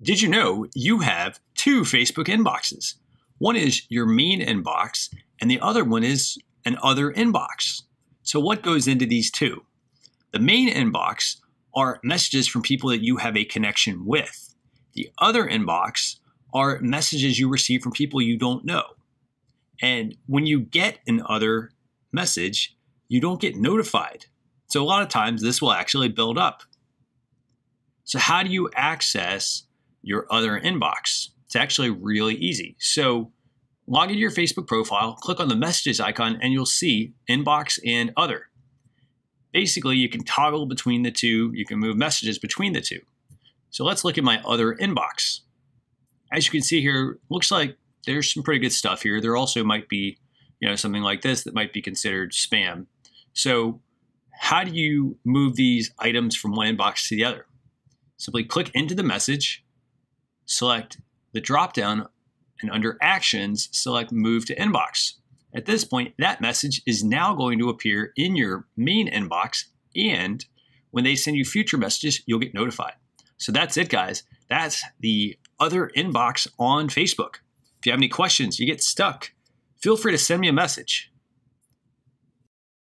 Did you know you have two Facebook inboxes? One is your main inbox, and the other one is an other inbox. So what goes into these two? The main inbox are messages from people that you have a connection with. The other inbox are messages you receive from people you don't know. And when you get an other message, you don't get notified. So a lot of times this will actually build up. So how do you access your other inbox? It's actually really easy. So log into your Facebook profile, click on the messages icon, and you'll see inbox and other. Basically, you can toggle between the two. You can move messages between the two. So let's look at my other inbox. As you can see here, looks like there's some pretty good stuff here. There also might be, something like this that might be considered spam. So how do you move these items from one inbox to the other? Simply click into the message, select the dropdown, and under Actions, select Move to Inbox. At this point, that message is now going to appear in your main inbox, and when they send you future messages, you'll get notified. So that's it, guys. That's the other inbox on Facebook. If you have any questions, you get stuck, feel free to send me a message.